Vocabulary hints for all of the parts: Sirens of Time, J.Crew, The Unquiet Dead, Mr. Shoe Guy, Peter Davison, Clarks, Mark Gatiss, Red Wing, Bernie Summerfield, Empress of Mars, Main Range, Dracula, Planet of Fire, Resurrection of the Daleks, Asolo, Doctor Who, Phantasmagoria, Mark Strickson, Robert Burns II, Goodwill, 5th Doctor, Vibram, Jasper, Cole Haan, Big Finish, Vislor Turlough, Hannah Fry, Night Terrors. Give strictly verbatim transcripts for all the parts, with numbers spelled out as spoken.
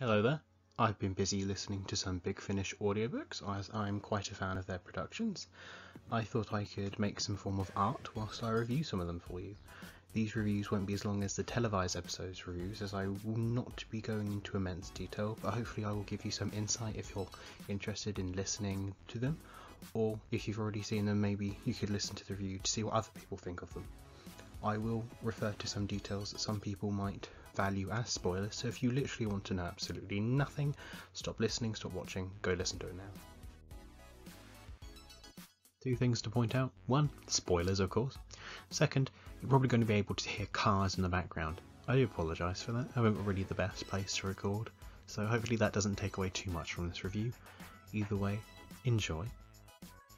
Hello there. I've been busy listening to some Big Finish audiobooks, as I'm quite a fan of their productions. I thought I could make some form of art whilst I review some of them for you. These reviews won't be as long as the televised episodes reviews, as I will not be going into immense detail, but hopefully I will give you some insight if you're interested in listening to them, or if you've already seen them, maybe you could listen to the review to see what other people think of them. I will refer to some details that some people might value as spoilers, so if you literally want to know absolutely nothing, stop listening, stop watching, go listen to it now. Two things to point out. One, spoilers of course. Second, you're probably going to be able to hear cars in the background. I do apologise for that, I wasn't really the best place to record, so hopefully that doesn't take away too much from this review. Either way, enjoy.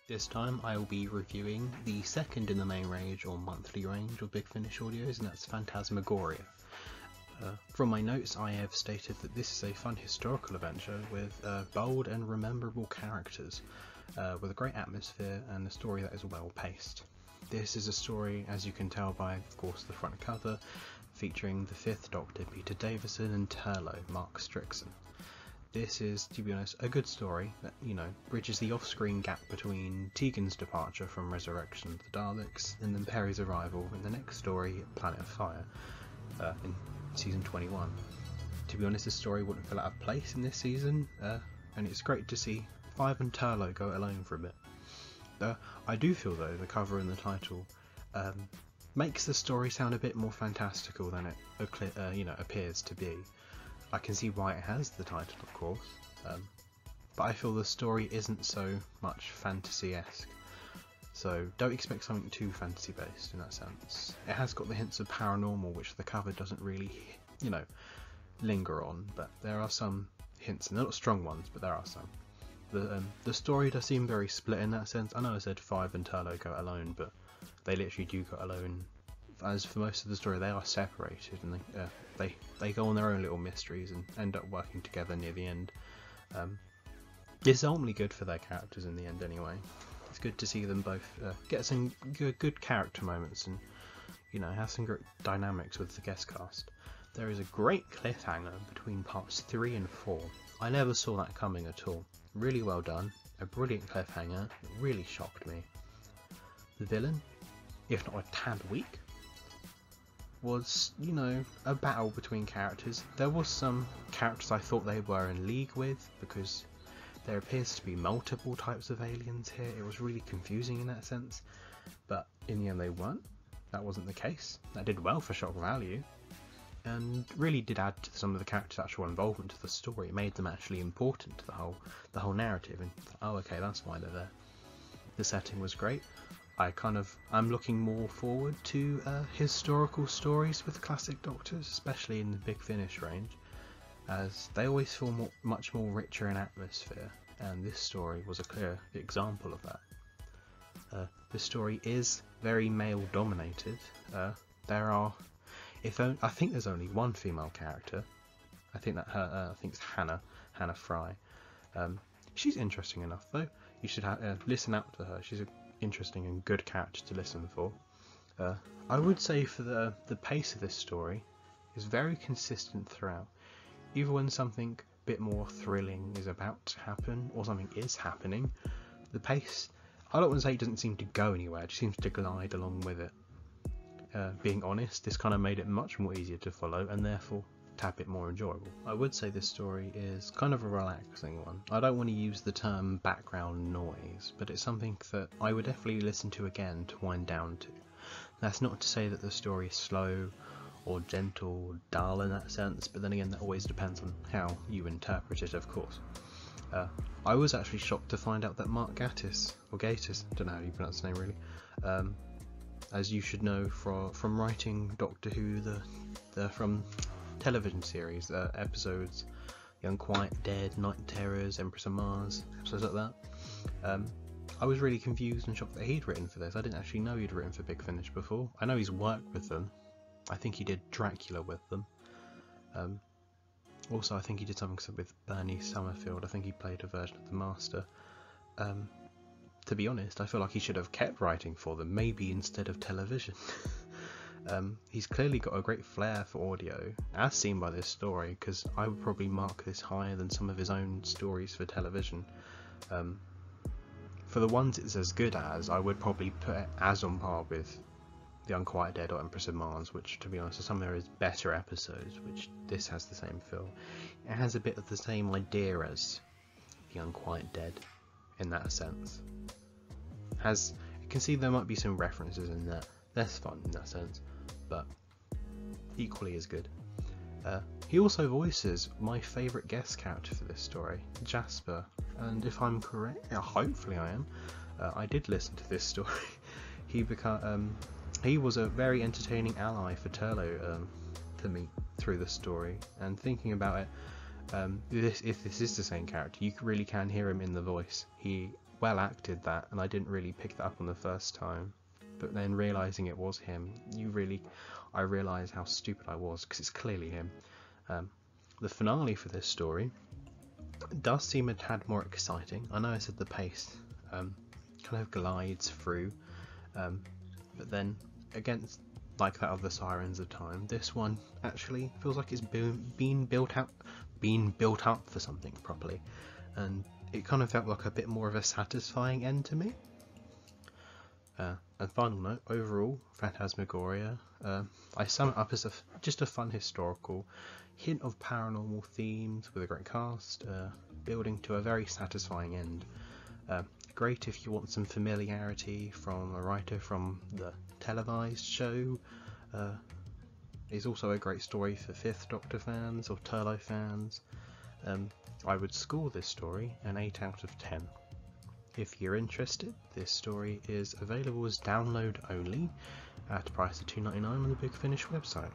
This time I will be reviewing the second in the main range or monthly range of Big Finish audios, and that's Phantasmagoria. Uh, from my notes I have stated that this is a fun historical adventure with uh, bold and rememberable characters, uh, with a great atmosphere and a story that is well paced. This is a story, as you can tell by of course the front cover, featuring the fifth Doctor, Peter Davison, and Turlough, Mark Strickson. This is, to be honest, a good story that, you know, bridges the off-screen gap between Tegan's departure from Resurrection of the Daleks and then Perry's arrival in the next story, Planet of Fire, uh, in season twenty-one. To be honest, this story wouldn't feel out of place in this season, uh, and it's great to see Five and Turlough go it alone for a bit. Uh, I do feel though the cover and the title um, makes the story sound a bit more fantastical than it uh, you know appears to be. I can see why it has the title, of course, um, but I feel the story isn't so much fantasy-esque. So don't expect something too fantasy based in that sense. It has got the hints of paranormal, which the cover doesn't really, you know, linger on, but there are some hints, and they're not strong ones, but there are some. The, um, the story does seem very split in that sense. I know I said Five and Turlough go alone, but they literally do go alone. As for most of the story, they are separated, and they, uh, they, they go on their own little mysteries and end up working together near the end. Um, it's only good for their characters in the end anyway. It's good to see them both uh, get some good, good character moments and, you know, have some great dynamics with the guest cast. There is a great cliffhanger between parts three and four. I never saw that coming at all. Really well done, a brilliant cliffhanger that really shocked me. The villain, if not a tad weak, was, you know, a battle between characters. There was some characters I thought they were in league with, because there appears to be multiple types of aliens here. It was really confusing in that sense, but in the end they weren't. That wasn't the case. That did well for shock value, and really did add to some of the characters' actual involvement to the story. It made them actually important to the whole, the whole narrative. And oh, okay, that's why they're there. The setting was great. I kind of, I'm looking more forward to uh, historical stories with classic Doctors, especially in the Big Finish range, as they always feel more, much more richer in atmosphere, and this story was a clear example of that. Uh, the story is very male dominated. Uh, there are, if only, I think there's only one female character. I think that her, uh, I think it's Hannah, Hannah Fry. Um, she's interesting enough though. You should ha uh, listen out to her. She's an interesting and good character to listen for. Uh, I would say for the the pace of this story is very consistent throughout. Even when something a bit more thrilling is about to happen, or something is happening, the pace, I don't want to say it doesn't seem to go anywhere, it just seems to glide along with it. Uh, being honest, this kind of made it much more easier to follow, and therefore a bit more enjoyable. I would say this story is kind of a relaxing one. I don't want to use the term background noise, but it's something that I would definitely listen to again to wind down to. That's not to say that the story is slow, or gentle, or dull in that sense, but then again that always depends on how you interpret it, of course. Uh, I was actually shocked to find out that Mark Gatiss, or Gatiss, I don't know how you pronounce his name really, um, as you should know from, from writing Doctor Who, the, the from television series, uh, episodes, The Unquiet Dead, Night Terrors, Empress of Mars, episodes like that. Um, I was really confused and shocked that he'd written for this. I didn't actually know he'd written for Big Finish before. I know he's worked with them. I think he did Dracula with them. Um, also, I think he did something with Bernie Summerfield. I think he played a version of the Master. Um, to be honest, I feel like he should have kept writing for them, maybe instead of television. Um, he's clearly got a great flair for audio, as seen by this story, because I would probably mark this higher than some of his own stories for television. Um, for the ones it's as good as, I would probably put it as on par with The Unquiet Dead or Empress of Mars, which, to be honest, are some of his better episodes, which this has the same feel. It has a bit of the same idea as The Unquiet Dead, in that sense. Has, you can see there might be some references in there. That's fun in that sense, but equally as good. Uh, he also voices my favourite guest character for this story, Jasper, and if I'm correct, yeah, hopefully I am, uh, I did listen to this story. he became, um, he was a very entertaining ally for Turlough um, to me through the story, and thinking about it, um, this, if this is the same character, you really can hear him in the voice. He well acted that, and I didn't really pick that up on the first time. But then realising it was him, you really, I realised how stupid I was, because it's clearly him. Um, the finale for this story does seem a tad more exciting. I know I said the pace um, kind of glides through, um, but then against like that of the Sirens of Time, this one actually feels like it's been, been built out, been built up for something properly, and it kind of felt like a bit more of a satisfying end to me. Uh, and final note, overall, Phantasmagoria, uh, I sum it up as a, just a fun historical, hint of paranormal themes with a great cast, uh, building to a very satisfying end. Uh, great if you want some familiarity from a writer from the televised show. Uh, it's also a great story for Fifth Doctor fans or Turlough fans. Um, I would score this story an eight out of ten. If you're interested, this story is available as download only at a price of two ninety-nine on the Big Finish website.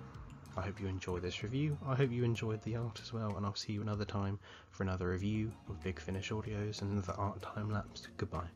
I hope you enjoyed this review, I hope you enjoyed the art as well, and I'll see you another time for another review of Big Finish audios and another art time lapse. Goodbye.